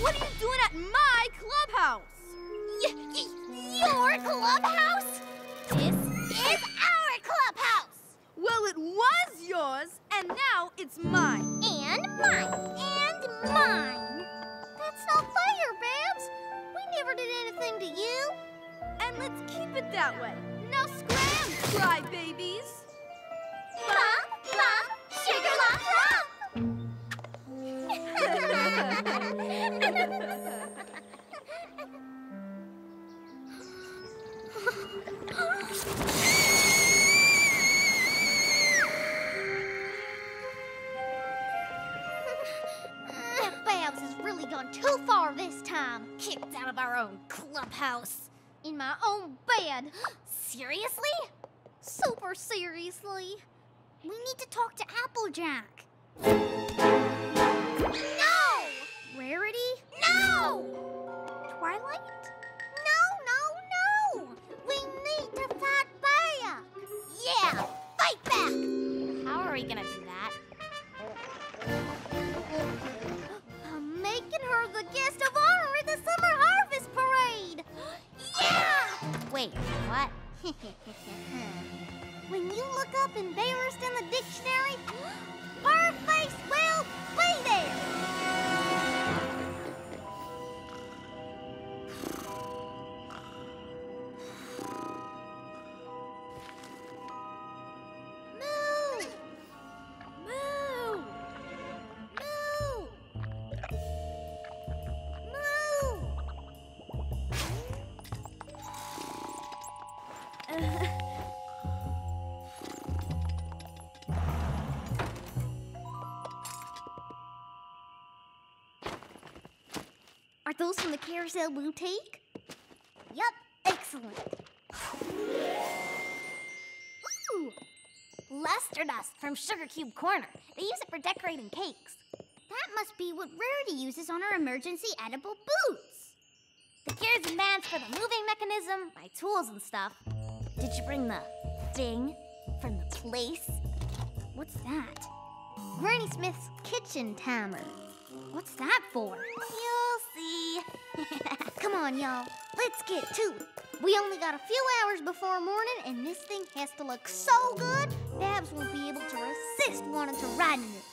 What are you doing at my clubhouse? Your clubhouse? This is our clubhouse! Well, it was yours, and now it's mine. And mine. And mine. That's not fair, Babs. We never did anything to you. And let's keep it that way. Now scram, crybabies! Bum, sugar lump, That Babs has really gone too far this time. Kicked out of our own clubhouse. In my own bed. Seriously? Super seriously. We need to talk to Applejack. No! Rarity? No! Twilight? No, no, no! We need to fight back! Yeah, fight back! How are we gonna do that? I'm making her the guest of honor at the Summer Harvest Parade! Yeah! Wait, what? When you look up embarrassed in the dictionary, her face will be there! Moo! Moo! Moo! Moo! Are those from the Carousel Boutique? Yep, excellent. Ooh, luster dust from Sugar Cube Corner. They use it for decorating cakes. That must be what Rarity uses on her emergency edible boots. The gears and bands for the moving mechanism, my tools and stuff. Did you bring the thing from the place? What's that? Granny Smith's kitchen timer. What's that for? You'll see. Come on, y'all. Let's get to it. We only got a few hours before morning, and this thing has to look so good, Babs won't be able to resist wanting to ride in it.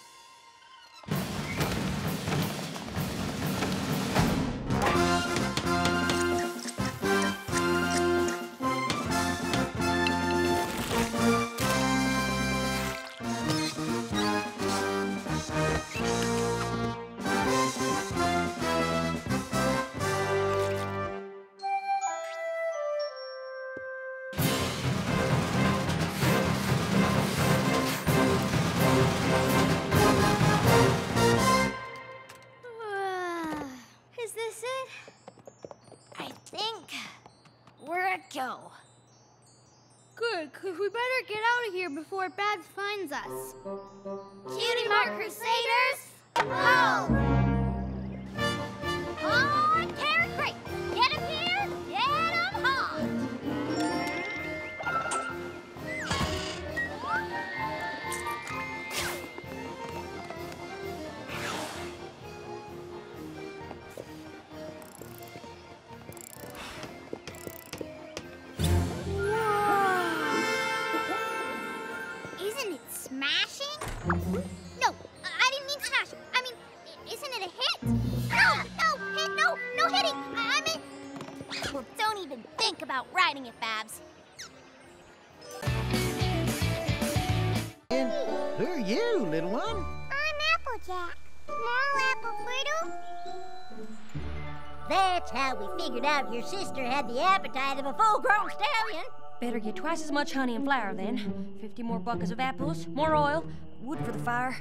We better get out of here before Babs finds us. Cutie Mark Crusaders, ho! On Carrot Crate! Get him here, get him hot! Your sister had the appetite of a full-grown stallion. Better get twice as much honey and flour then. 50 more buckets of apples, more oil, wood for the fire.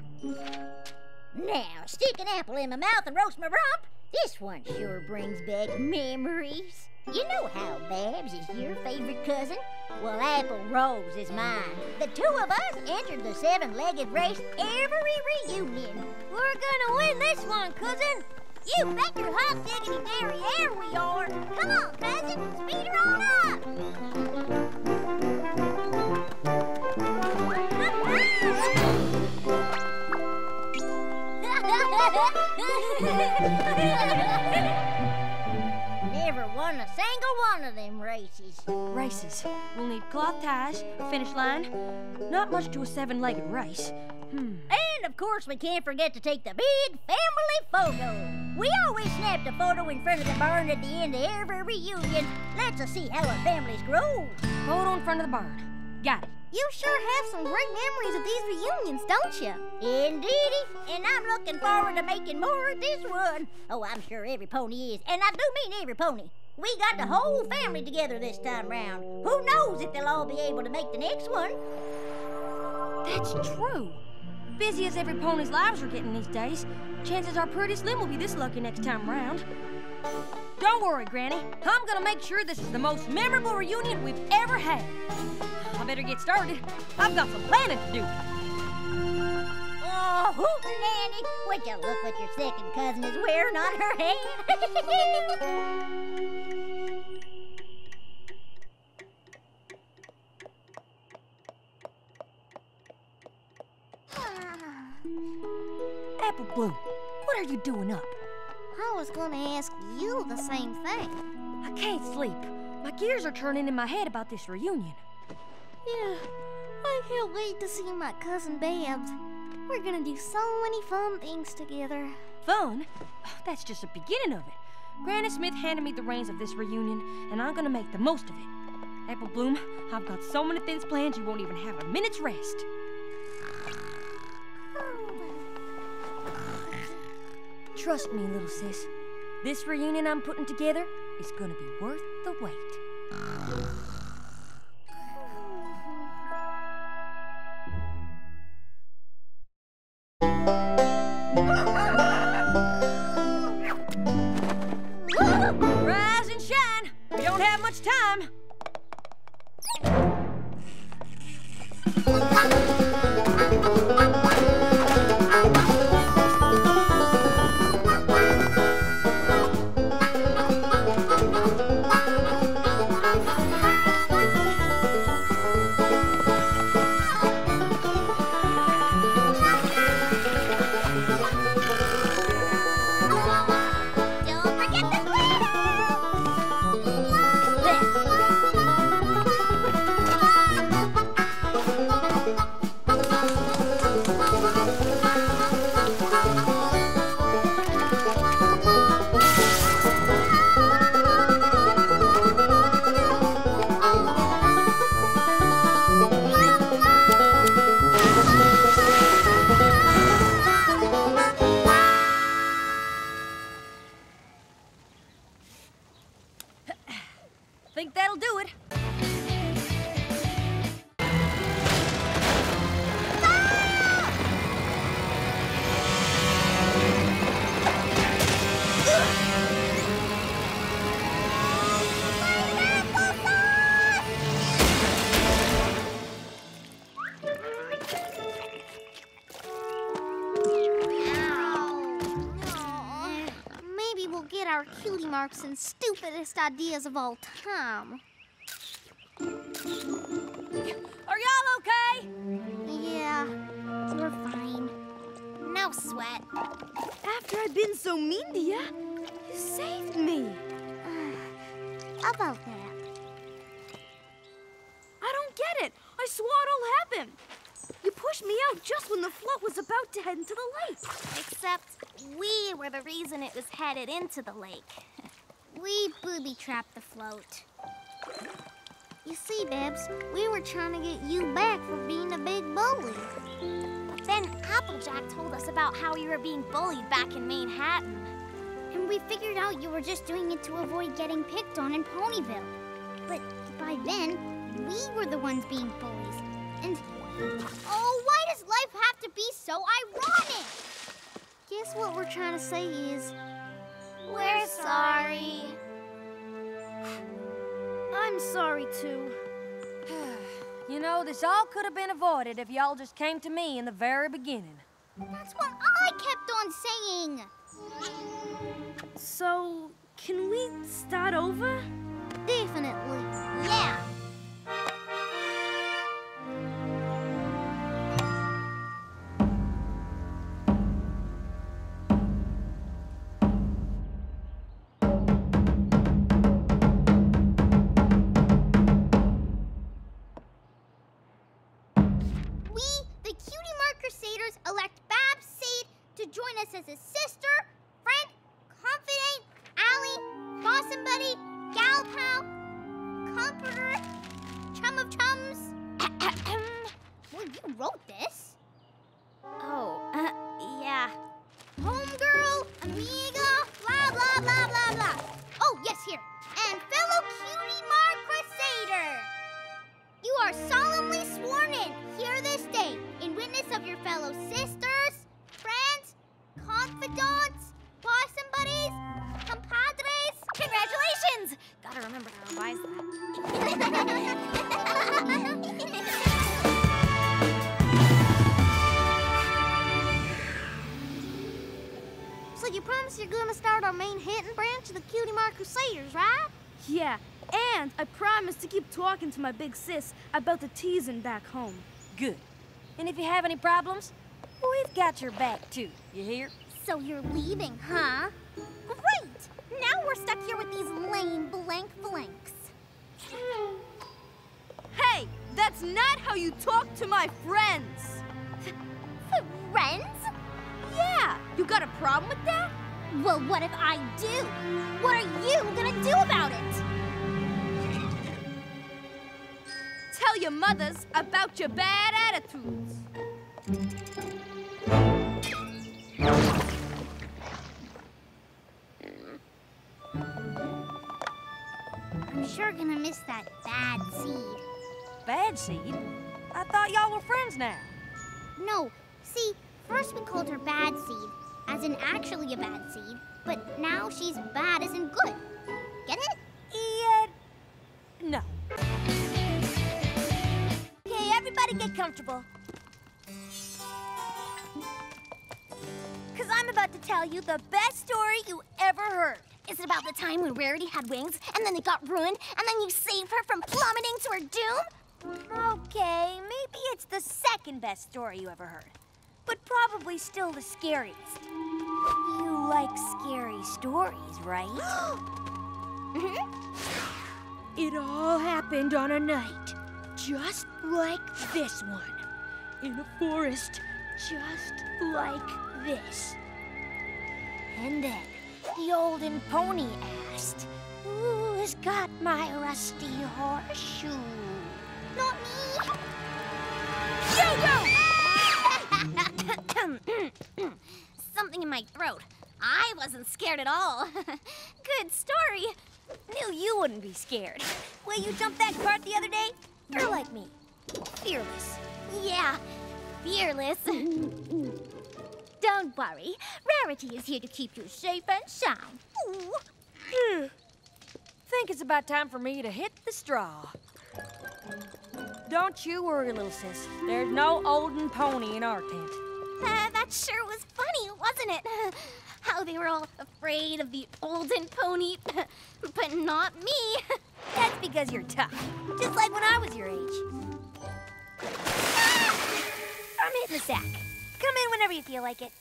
Now, stick an apple in my mouth and roast my rump. This one sure brings back memories. You know how Babs is your favorite cousin? Well, Apple Rose is mine. The two of us entered the seven-legged race every reunion. We're gonna win this one, cousin. You bet your hot diggity derriere we are! Come on, cousin, speed her on up! Never won a single one of them races. Races. We'll need cloth ties, a finish line. Not much to a seven-legged race. And of course we can't forget to take the big family photo. We always snapped a photo in front of the barn at the end of every reunion. Lets us see how our families grow. Photo in front of the barn. Got it. You sure have some great memories of these reunions, don't you? Indeedy, and I'm looking forward to making more of this one. Oh, I'm sure every pony is, and I do mean every pony. We got the whole family together this time round. Who knows if they'll all be able to make the next one? That's true. Busy as every pony's lives are getting these days, chances are pretty slim we'll be this lucky next time round. Don't worry, Granny. I'm gonna make sure this is the most memorable reunion we've ever had. I better get started. I've got some planning to do. Oh, hootin' Nanny! Would you look what your second cousin is wearing on her hand? Apple Bloom, what are you doing up? I was gonna ask you the same thing. I can't sleep. My gears are turning in my head about this reunion. Yeah, I can't wait to see my cousin Babs. We're gonna do so many fun things together. Fun? Oh, that's just the beginning of it. Granny Smith handed me the reins of this reunion, and I'm gonna make the most of it. Apple Bloom, I've got so many things planned you won't even have a minute's rest. Trust me, little sis. This reunion I'm putting together is gonna be worth the wait. Rise and shine. We don't have much time. And stupidest ideas of all time. Are y'all okay? Yeah, we're fine. No sweat. After I've been so mean to you, you saved me. About that. I don't get it. I swore it all happened. You pushed me out just when the float was about to head into the lake. Except we were the reason it was headed into the lake. We booby-trapped the float. You see, Babs, we were trying to get you back for being a big bully. Then Applejack told us about how you were being bullied back in Manhattan. And we figured out you were just doing it to avoid getting picked on in Ponyville. But by then, we were the ones being bullies. And, oh, why does life have to be so ironic? Guess what we're trying to say is... we're sorry. I'm sorry, too. You know, this all could have been avoided if y'all just came to me in the very beginning. That's what I kept on saying. So, can we start over? Definitely. Yeah. chums? Well, you wrote this. Oh, yeah. Homegirl, amiga, blah, blah, blah, blah, blah. Oh, yes, here. And fellow Cutie Mark Crusader. You are solemnly sworn in here this day in witness of your fellow sisters, friends, confidants, bosom buddies, compadres. Congratulations! Gotta remember to revise that. So you promise you're gonna start our main hinting branch of the Cutie Mark Crusaders, right? Yeah, and I promise to keep talking to my big sis about the teasing back home. Good. And if you have any problems, we've got your back too, you hear? So you're leaving, huh? Great! Now we're stuck here with these lame blank blanks. Hey, that's not how you talk to my friends! Friends? Yeah, you got a problem with that? Well, what if I do? What are you gonna do about it? Tell your mothers about your bad attitudes. I'm sure gonna miss that bad seed. Bad seed? I thought y'all were friends now. No, see, first we called her Bad Seed, as in actually a bad seed, but now she's bad as in good. Get it? No. Okay, everybody get comfortable. Because I'm about to tell you the best story you ever heard. Is it about the time when Rarity had wings, and then they got ruined, and then you saved her from plummeting to her doom? Okay, maybe it's the second best story you ever heard. But probably still the scariest. You like scary stories, right? Mm-hmm. It all happened on a night, just like this one. In a forest, just like this. And then, the old and pony asked, "Who's got my rusty horseshoe?" Not me! Yo-yo! Something in my throat. I wasn't scared at all. Good story. Knew you wouldn't be scared. Well, you jumped that cart the other day? You're like me. Fearless. Yeah, fearless. Don't worry. Rarity is here to keep you safe and sound. Ooh. Think it's about time for me to hit the straw. Don't you worry, little sis. There's no olden pony in our tent. That sure was funny, wasn't it? How they were all afraid of the olden pony, but not me. That's because you're tough, just like when I was your age. Ah! I'm hitting the sack. Come in whenever you feel like it.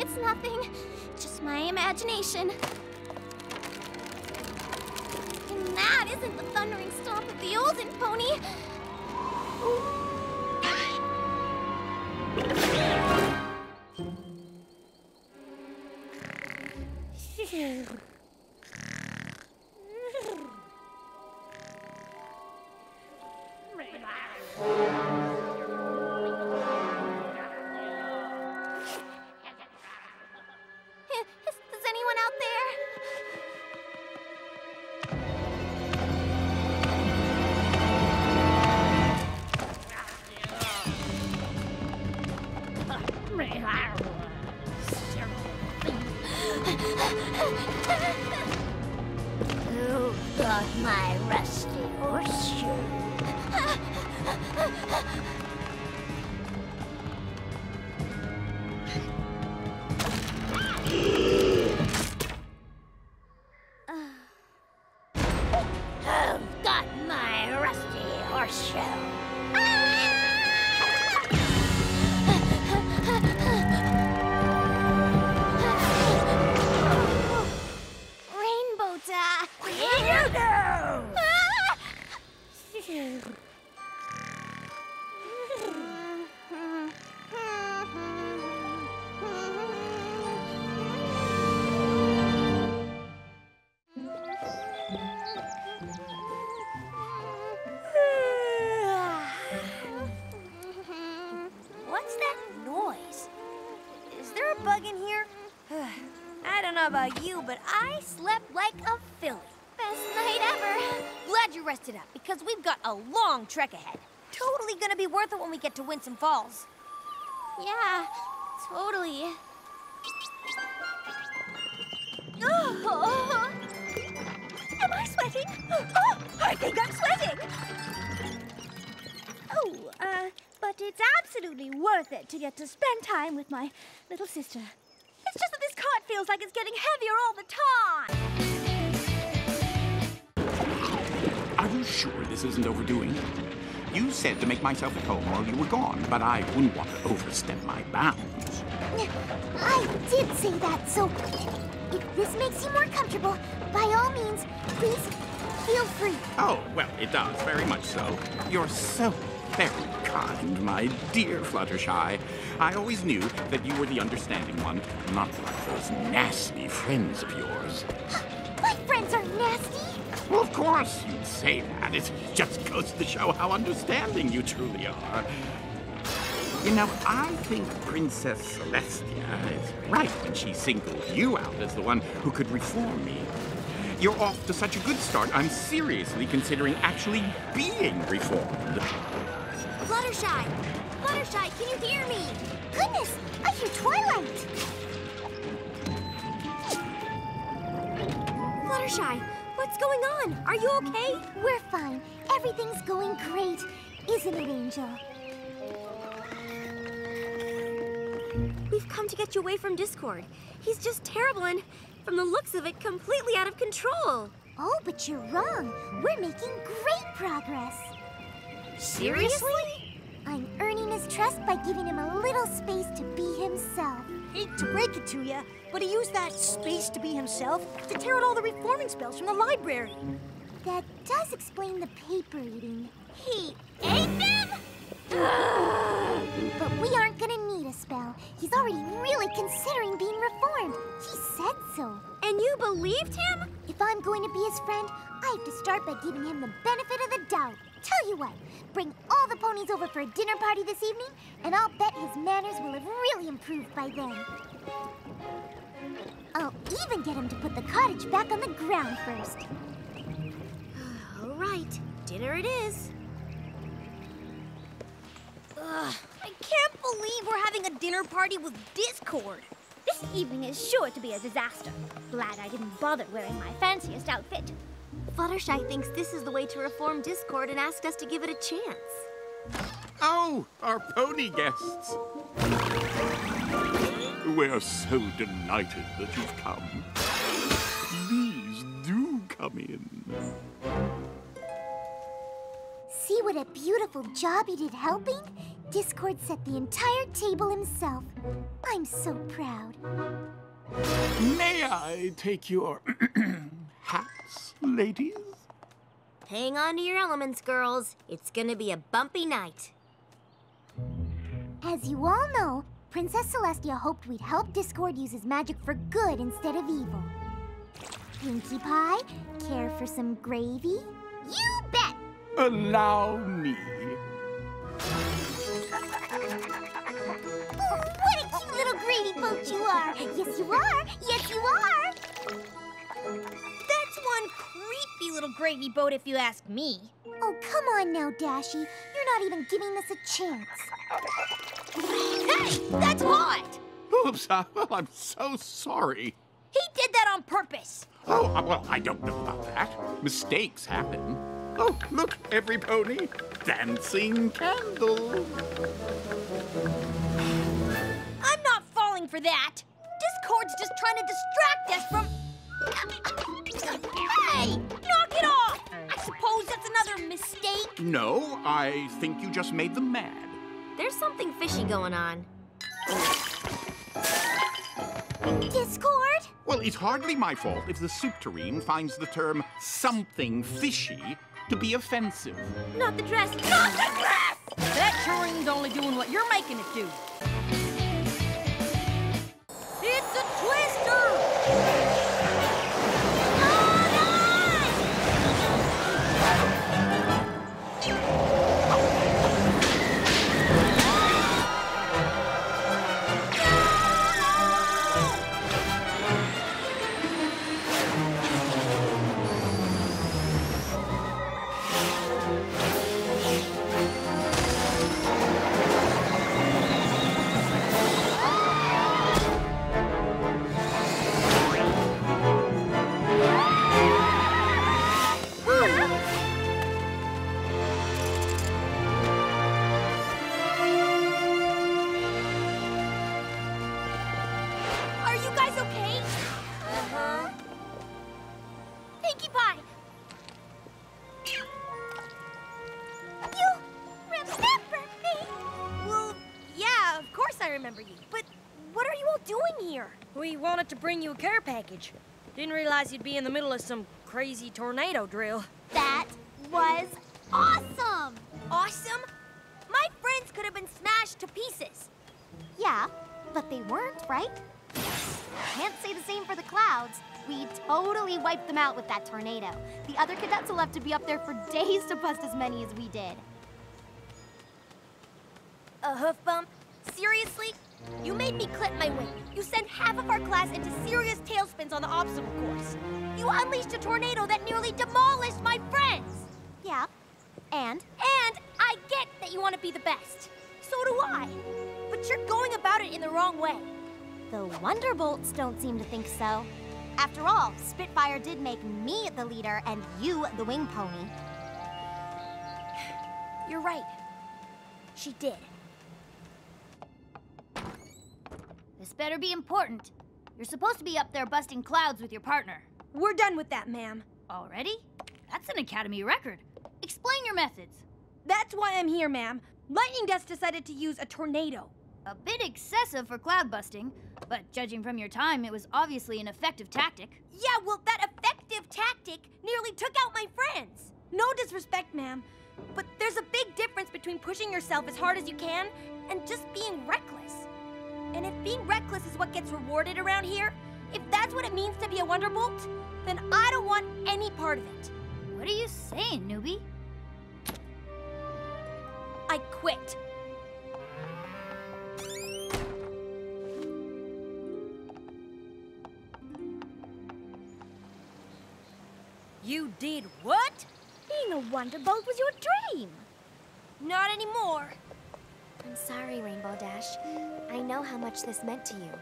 It's nothing, just my imagination. And that isn't the thundering stomp of the olden pony. Is anyone out there? Who got my rusty horseshoe? Who got my rusty horseshoe? water bug in here? I don't know about you, but I slept like a filly. Best night ever. Glad you rested up, because we've got a long trek ahead. Totally gonna be worth it when we get to Winsome Falls. Yeah, totally. Oh. Am I sweating? Oh, I think I'm sweating. Oh, but it's absolutely worth it to get to spend time with my little sister. It's just that this cart feels like it's getting heavier all the time. Are you sure this isn't overdoing? You said to make myself at home while you were gone, but I wouldn't want to overstep my bounds. I did say that, so if this makes you more comfortable, by all means, please feel free. Oh, well, it does, very much so. You're so very kind, my dear Fluttershy. I always knew that you were the understanding one, not like those nasty friends of yours. My friends are nasty? Well, of course you'd say that. It just goes to show how understanding you truly are. You know, I think Princess Celestia is right when she singled you out as the one who could reform me. You're off to such a good start, I'm seriously considering actually being reformed. Fluttershy! Fluttershy, can you hear me? Goodness, I hear Twilight! Fluttershy, what's going on? Are you okay? We're fine. Everything's going great. Isn't it, Angel? We've come to get you away from Discord. He's just terrible and, from the looks of it, completely out of control. Oh, but you're wrong. We're making great progress. Seriously? I'm earning his trust by giving him a little space to be himself. Hate to break it to you, but he used that space to be himself to tear out all the reforming spells from the library. That does explain the paper eating. He ate them? But we aren't gonna need a spell. He's already really considering being reformed. He said so. And you believed him? If I'm going to be his friend, I have to start by giving him the benefit of the doubt. Tell you what, bring all the ponies over for a dinner party this evening, and I'll bet his manners will have really improved by then. I'll even get him to put the cottage back on the ground first. All right, dinner it is. Ugh, I can't believe we're having a dinner party with Discord. This evening is sure to be a disaster. Glad I didn't bother wearing my fanciest outfit. Fluttershy thinks this is the way to reform Discord and asked us to give it a chance. Oh, our pony guests. We're so delighted that you've come. Please do come in. See what a beautiful job he did helping? Discord set the entire table himself. I'm so proud. May I take your hats, ladies? Hang on to your elements, girls. It's gonna be a bumpy night. As you all know, Princess Celestia hoped we'd help Discord use his magic for good instead of evil. Pinkie Pie, care for some gravy? You bet! Allow me. Oh, what a cute little gravy boat you are! Yes, you are! Yes, you are! That's one creepy little gravy boat, if you ask me. Oh, come on now, Dashy. You're not even giving this a chance. Hey, that's hot! Oops, I'm so sorry. He did that on purpose. Oh, well, I don't know about that. Mistakes happen. Oh, look, every pony. Dancing candle. I'm not falling for that. Discord's just trying to distract us from... Hey! Knock it off! I suppose that's another mistake? No, I think you just made them mad. There's something fishy going on. Discord? Well, it's hardly my fault if the soup tureen finds the term something fishy to be offensive. Not the dress. Not the dress! That turine's only doing what you're making it do. It's a twister! Oh, no! I remember you. But what are you all doing here? We wanted to bring you a care package. Didn't realize you'd be in the middle of some crazy tornado drill. That was awesome! Awesome? My friends could have been smashed to pieces. Yeah, but they weren't, right? Can't say the same for the Clouds. We totally wiped them out with that tornado. The other cadets will have to be up there for days to bust as many as we did. A hoof bump? Seriously? You made me clip my wing. You sent half of our class into serious tailspins on the obstacle course. You unleashed a tornado that nearly demolished my friends. Yeah, and I get that you want to be the best. So do I. But you're going about it in the wrong way. The Wonderbolts don't seem to think so. After all, Spitfire did make me the leader and you the wing pony. You're right. She did. This better be important. You're supposed to be up there busting clouds with your partner. We're done with that, ma'am. Already? That's an Academy record. Explain your methods. That's why I'm here, ma'am. Lightning Dust decided to use a tornado. A bit excessive for cloud busting, but judging from your time, it was obviously an effective tactic. Yeah, well, that effective tactic nearly took out my friends. No disrespect, ma'am, but there's a big difference between pushing yourself as hard as you can and just being reckless. And if being reckless is what gets rewarded around here, if that's what it means to be a Wonderbolt, then I don't want any part of it. What are you saying, newbie? I quit. You did what? Being a Wonderbolt was your dream. Not anymore. I'm sorry, Rainbow Dash. I know how much this meant to you.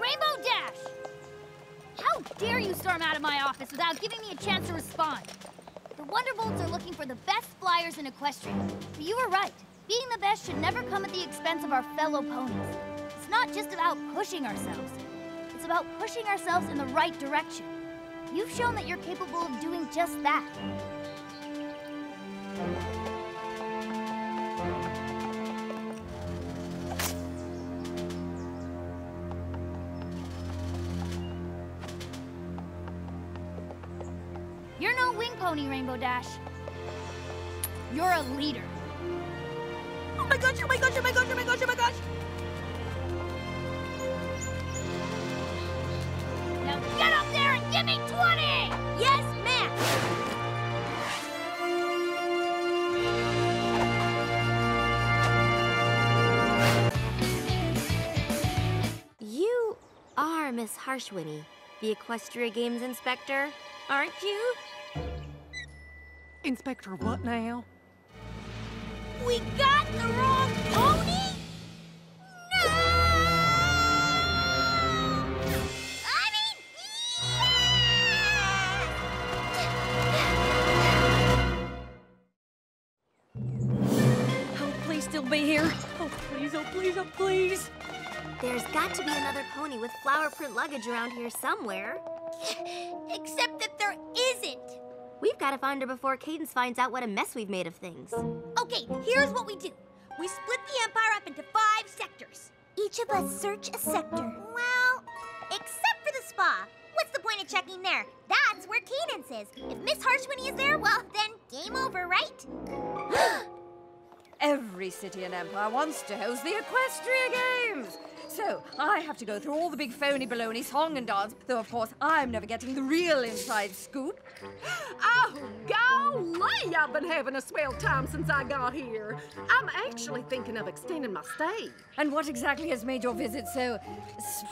Rainbow Dash! How dare you storm out of my office without giving me a chance to respond? The Wonderbolts are looking for the best flyers in Equestria. But you were right. Being the best should never come at the expense of our fellow ponies. It's not just about pushing ourselves. It's about pushing ourselves in the right direction. You've shown that you're capable of doing just that. You're no wing pony, Rainbow Dash. You're a leader. Oh my gosh, oh my gosh, oh my gosh, oh my gosh, oh my gosh! Now get up there and give me 20! Yes, ma'am! Miss Harshwhinny, the Equestria Games Inspector, aren't you? Inspector what now? We got the wrong pony? No! I mean, yeah! Oh, please still be here. Oh, please, oh, please, oh, please. There's got to be another pony with flower print luggage around here somewhere. Except that there isn't. We've got to find her before Cadence finds out what a mess we've made of things. Okay, here's what we do. We split the Empire up into 5 sectors. Each of us search a sector. Well, except for the spa. What's the point of checking there? That's where Cadence is. If Miss Harshwhinny is there, well, then game over, right? Every city and empire wants to host the Equestria Games. So, I have to go through all the big phony baloney song and dance, though of course I'm never getting the real inside scoop. Oh, golly, I've been having a swell time since I got here. I'm actually thinking of extending my stay. And what exactly has made your visit so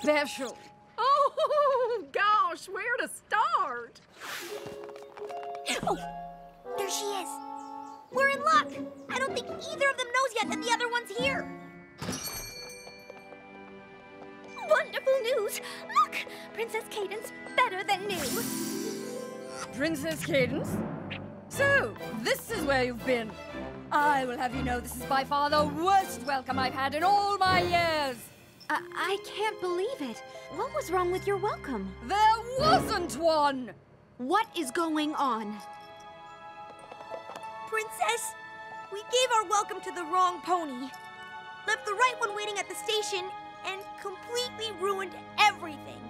special? Oh, gosh, where to start? Oh, there she is. We're in luck. I don't think either of them knows yet that the other one's here. Wonderful news! Look! Princess Cadence, better than new! Princess Cadence? So, this is where you've been. I will have you know this is by far the worst welcome I've had in all my years! I can't believe it. What was wrong with your welcome? There wasn't one! What is going on? Princess We gave our welcome to the wrong pony, left the right one waiting at the station, and completely ruined everything.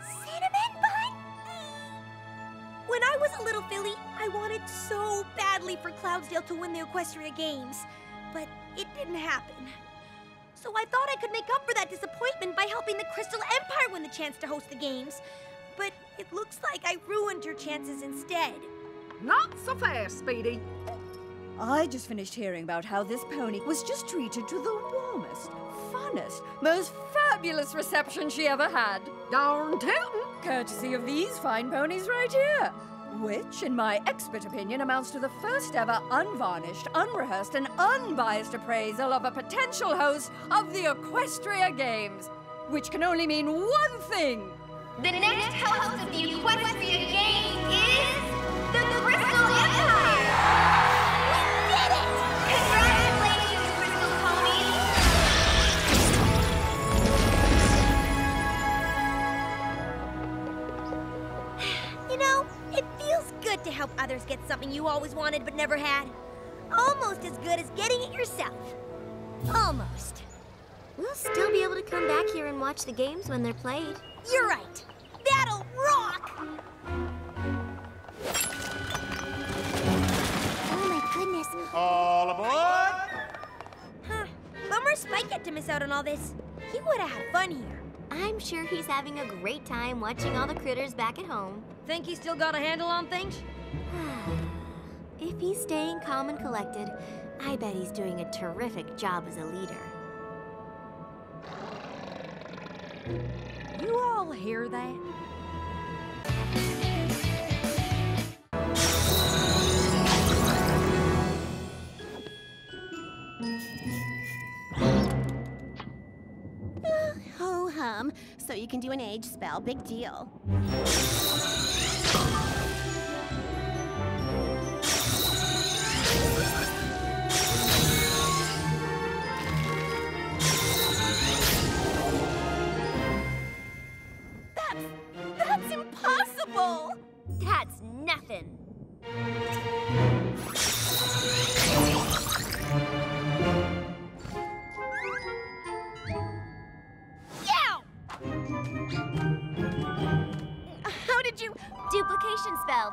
Cinnamon Bun! When I was a little filly, I wanted so badly for Cloudsdale to win the Equestria Games, but it didn't happen. So I thought I could make up for that disappointment by helping the Crystal Empire win the chance to host the games, but it looks like I ruined her chances instead. Not so fast, Speedy. I just finished hearing about how this pony was just treated to the warmest, funnest, most fabulous reception she ever had. Darn tootin'! Courtesy of these fine ponies right here. Which, in my expert opinion, amounts to the first ever unvarnished, unrehearsed, and unbiased appraisal of a potential host of the Equestria Games. Which can only mean one thing. The next host of the Equestria Games is... the Crystal Empire! We did it! Congratulations, Crystal Pony! You know, it feels good to help others get something you always wanted but never had. Almost as good as getting it yourself. Almost. We'll still be able to come back here and watch the games when they're played. You're right. That'll rock! Goodness. All aboard! Huh. Bummer Spike had to miss out on all this. He would have had fun here. I'm sure he's having a great time watching all the critters back at home. Think he's still got a handle on things? If he's staying calm and collected, I bet he's doing a terrific job as a leader. You all hear that? Ho-hum, so you can do an age spell, big deal. That's impossible! That's nothing. Duplication spell.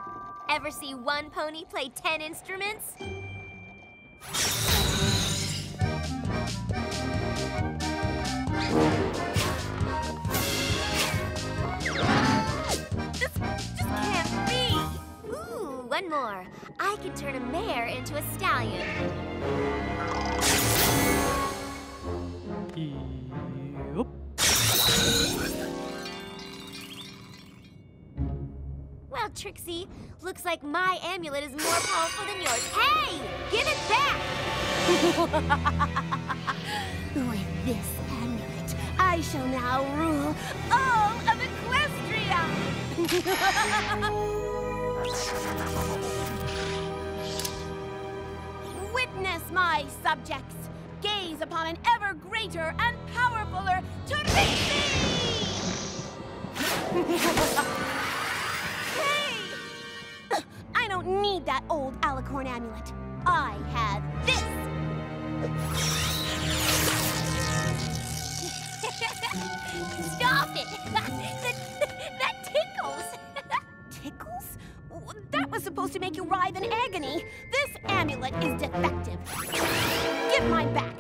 Ever see one pony play 10 instruments? This can't be! Ooh, one more. I can turn a mare into a stallion. Well, Trixie, looks like my amulet is more powerful than yours. Hey! Give it back! With this amulet, I shall now rule all of Equestria! Witness, my subjects. Gaze upon an ever greater and powerfuler Trixie! I don't need that old alicorn amulet. I have this! Stop it! That tickles! Tickles? That was supposed to make you writhe in agony. This amulet is defective. Give mine back.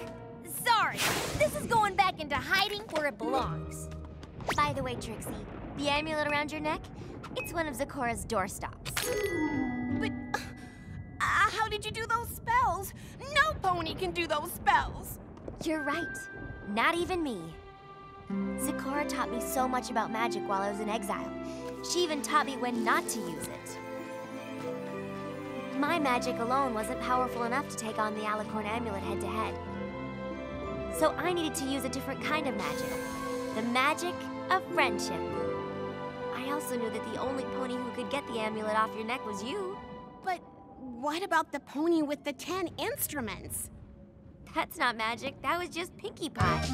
Sorry, this is going back into hiding where it belongs. By the way, Trixie, the amulet around your neck, it's one of Zecora's doorstops. But how did you do those spells? No pony can do those spells. You're right. Not even me. Zecora taught me so much about magic while I was in exile. She even taught me when not to use it. My magic alone wasn't powerful enough to take on the alicorn amulet head-to-head. So I needed to use a different kind of magic. The magic of friendship. I also knew that the only pony who could get the amulet off your neck was you. But what about the pony with the 10 instruments? That's not magic, that was just Pinkie Pie.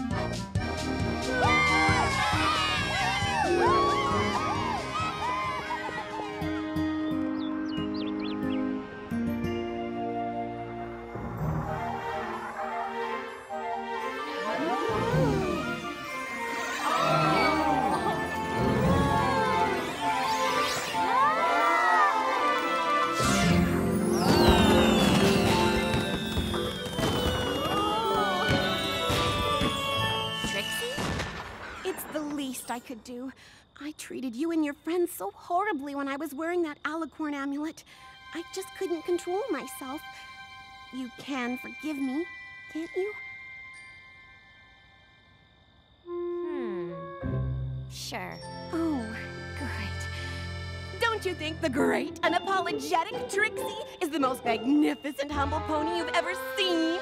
I could do. I treated you and your friends so horribly when I was wearing that alicorn amulet. I just couldn't control myself. You can forgive me, can't you? Sure. Oh, good. Don't you think the great, unapologetic Trixie is the most magnificent humble pony you've ever seen?